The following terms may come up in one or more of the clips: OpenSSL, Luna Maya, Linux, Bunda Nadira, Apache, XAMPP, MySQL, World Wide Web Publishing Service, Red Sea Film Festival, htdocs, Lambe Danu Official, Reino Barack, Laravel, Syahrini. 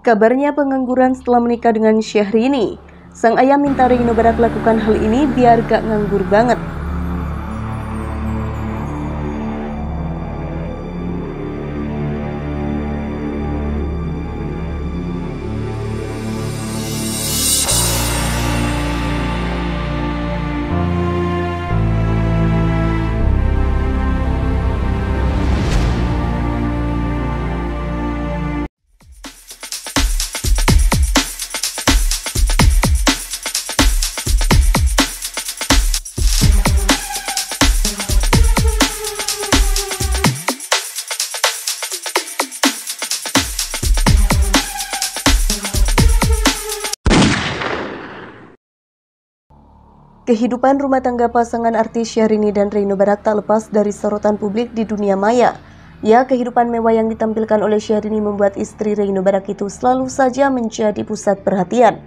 Kabarnya pengangguran setelah menikah dengan Syahrini. Sang ayah minta Reino Barack lakukan hal ini biar gak nganggur banget. Kehidupan rumah tangga pasangan artis Syahrini dan Reino Barack tak lepas dari sorotan publik di dunia maya. Ya, kehidupan mewah yang ditampilkan oleh Syahrini membuat istri Reino Barack itu selalu saja menjadi pusat perhatian.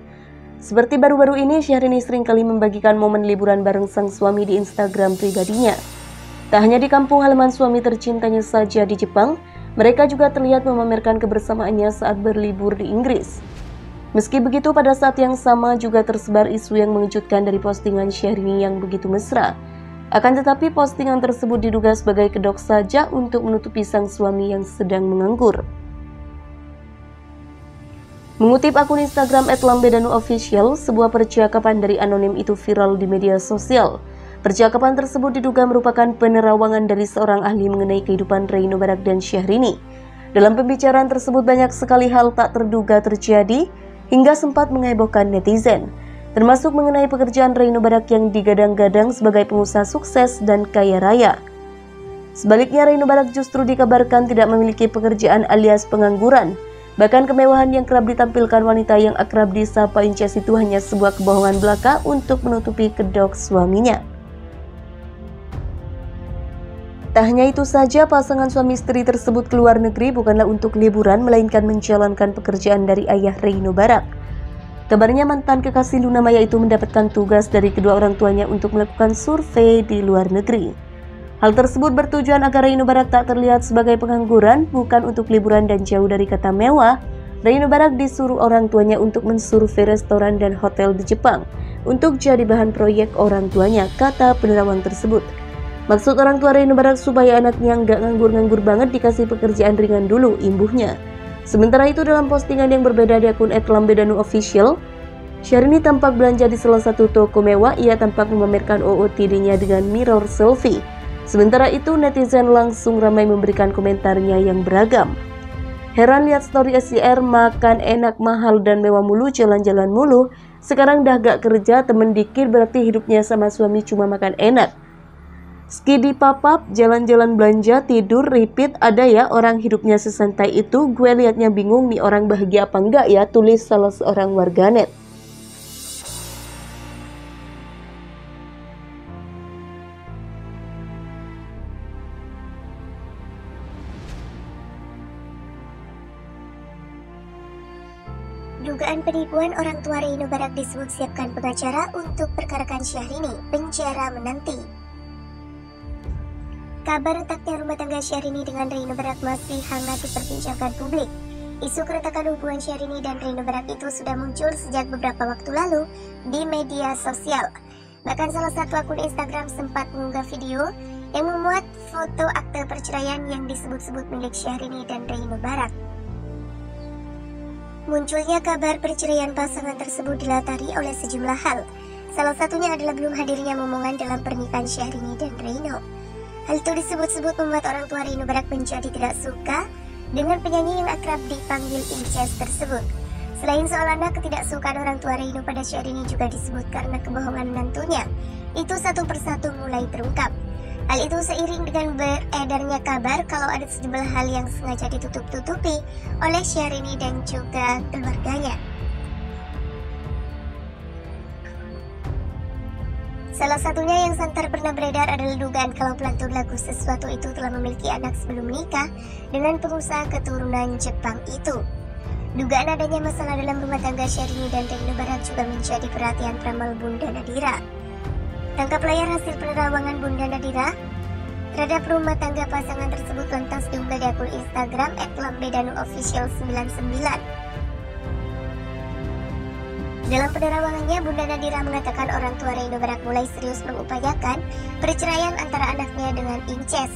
Seperti baru-baru ini, Syahrini seringkali membagikan momen liburan bareng sang suami di Instagram pribadinya. Tak hanya di kampung halaman suami tercintanya saja di Jepang, mereka juga terlihat memamerkan kebersamaannya saat berlibur di Inggris. Meski begitu, pada saat yang sama juga tersebar isu yang mengejutkan dari postingan Syahrini yang begitu mesra. Akan tetapi postingan tersebut diduga sebagai kedok saja untuk menutupi sang suami yang sedang menganggur. Mengutip akun Instagram @Lambe Danu Official, sebuah percakapan dari anonim itu viral di media sosial. Percakapan tersebut diduga merupakan penerawangan dari seorang ahli mengenai kehidupan Reino Barack dan Syahrini. Dalam pembicaraan tersebut banyak sekali hal tak terduga terjadi, hingga sempat menghebohkan netizen, termasuk mengenai pekerjaan Reino Barack yang digadang-gadang sebagai pengusaha sukses dan kaya raya. Sebaliknya, Reino Barack justru dikabarkan tidak memiliki pekerjaan alias pengangguran. Bahkan kemewahan yang kerap ditampilkan wanita yang akrab disapa Inces itu hanya sebuah kebohongan belaka untuk menutupi kedok suaminya. Tak hanya itu saja, pasangan suami istri tersebut keluar negeri bukanlah untuk liburan, melainkan menjalankan pekerjaan dari ayah Reino Barack. Kabarnya mantan kekasih Luna Maya itu mendapatkan tugas dari kedua orang tuanya untuk melakukan survei di luar negeri. Hal tersebut bertujuan agar Reino Barack tak terlihat sebagai pengangguran, bukan untuk liburan dan jauh dari kata mewah. Reino Barack disuruh orang tuanya untuk mensurvei restoran dan hotel di Jepang untuk jadi bahan proyek orang tuanya, kata penerawang tersebut. Maksud orang tua Reino Barack supaya anaknya nggak nganggur-nganggur banget, dikasih pekerjaan ringan dulu, imbuhnya. Sementara itu, dalam postingan yang berbeda di akun @LambeDanuOfficial, Syahrini tampak belanja di salah satu toko mewah. Ia tampak memamerkan OOTD-nya dengan mirror selfie. Sementara itu, netizen langsung ramai memberikan komentarnya yang beragam. Heran lihat story SCR, makan enak, mahal, dan mewah mulu, jalan-jalan mulu. Sekarang dah gak kerja, temen dikit, berarti hidupnya sama suami cuma makan enak. Skidi papap, jalan-jalan belanja, tidur, repeat, ada ya orang hidupnya sesantai itu, gue liatnya bingung nih orang bahagia apa enggak ya, tulis salah seorang warganet. Dugaan penipuan orang tua Reino Barack disebut siapkan pengacara untuk perkarakan Syahrini, penjara menanti. Kabar retaknya rumah tangga Syahrini dengan Reino Barack masih hangat diperbincangkan publik. Isu keretakan hubungan Syahrini dan Reino Barack itu sudah muncul sejak beberapa waktu lalu di media sosial. Bahkan salah satu akun Instagram sempat mengunggah video yang memuat foto akte perceraian yang disebut-sebut milik Syahrini dan Reino Barack. Munculnya kabar perceraian pasangan tersebut dilatari oleh sejumlah hal. Salah satunya adalah belum hadirnya momongan dalam pernikahan Syahrini dan Reino. Hal itu disebut-sebut membuat orang tua Reino Barack menjadi tidak suka dengan penyanyi yang akrab dipanggil Inces tersebut. Selain soal anak, ketidaksukaan orang tua Reino pada Syahrini juga disebut karena kebohongan menantunya itu satu persatu mulai terungkap. Hal itu seiring dengan beredarnya kabar kalau ada sejumlah hal yang sengaja ditutup-tutupi oleh Syahrini dan juga keluarganya. Salah satunya yang santer pernah beredar adalah dugaan kalau pelantun lagu sesuatu itu telah memiliki anak sebelum menikah dengan pengusaha keturunan Jepang itu. Dugaan adanya masalah dalam rumah tangga Syahrini dan Reino Barack juga menjadi perhatian peramal Bunda Nadira. Tangkap layar hasil penerawangan Bunda Nadira terhadap rumah tangga pasangan tersebut lantas diunggah di akun Instagram @LambeDanuOfficial99. Dalam penerawangannya, Bunda Nadira mengatakan orang tua Reino Barack mulai serius mengupayakan perceraian antara anaknya dengan Inces.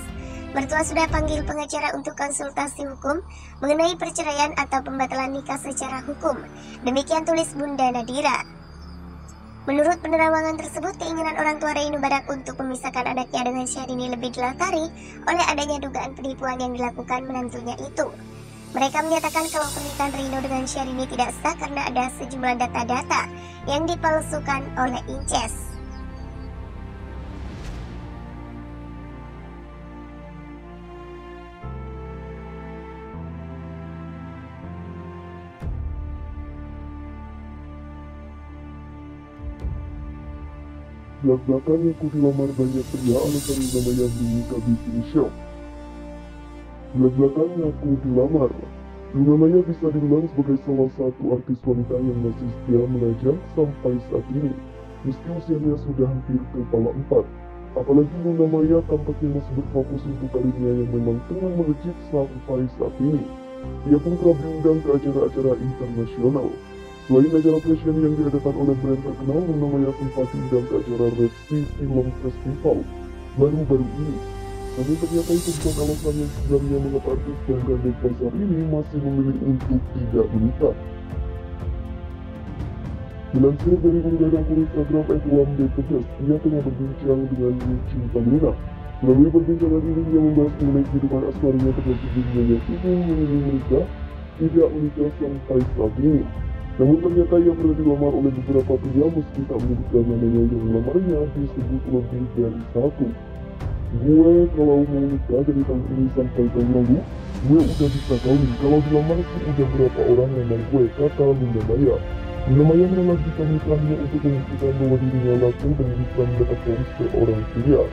Mertua sudah panggil pengacara untuk konsultasi hukum mengenai perceraian atau pembatalan nikah secara hukum. Demikian tulis Bunda Nadira. Menurut penerawangan tersebut, keinginan orang tua Reino Barack untuk memisahkan anaknya dengan Syahrini lebih dilatari oleh adanya dugaan penipuan yang dilakukan menantunya itu. Mereka menyatakan kalau pernikahan Reino dengan Syahrini tidak sah karena ada sejumlah data-data yang dipalsukan oleh Inces. Belak-belakan aku dilamar banyak pria oleh Reino Barack yang dinikah bikin show. Belak-belakan aku dilamar. Luna Maya bisa dibilang sebagai salah satu artis wanita yang masih setia melajang sampai saat ini. Meski usianya sudah hampir kepala 4. Apalagi Luna Maya tampaknya masih berfokus untuk karirnya yang memang tengah melejit sampai saat ini. Ia pun kerap diundang ke acara-acara internasional. Selain acara fashion yang diadakan oleh brand terkenal, Luna Maya sempat diundang ke acara Red Sea Film Festival baru-baru ini. Namun ternyata itu bukan alasan yang sebenarnya mengapa artis dan gandeng pasar ini masih memilih untuk tidak menikah. Dilansir dari Bunda Nadira Instagram @lambe_danu, ia tengah berbincang dengan cinta Luna. Melalui perbincangan ini, ia membahas mengenai kehidupan asmarinya terhadap dirinya yang ingin menikah, tidak menikah sampai saat ini. Namun ternyata ia pernah dilamar oleh beberapa pria, meski tak menyebutkan namanya yang melamarnya disebut lebih dari satu. Gue kalau mau nikah dari tahun ini sampai tahun lalu, gue udah bisa kawin. Kalau dilamar sih udah berapa orang memang gue, kata Bunda Maya. Bunda Maya melanjutkan nikahnya untuk membuktikan bahwa dirinya laku dan bisa mendapatkan seorang pria.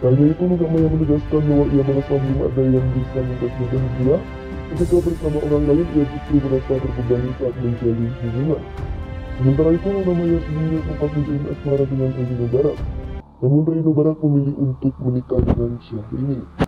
Karena itu Bunda Maya menegaskan bahwa ia merasa belum ada yang bisa mendapatkan dia. Ketika bersama orang lain, ia justru merasa terbebani saat menjalin hubungan. Sementara itu Bunda Maya sebelumnya sempat menjalin asmara dengan Reino Barack. Namun Reino Barack memilih untuk menikah dengan Syahrini.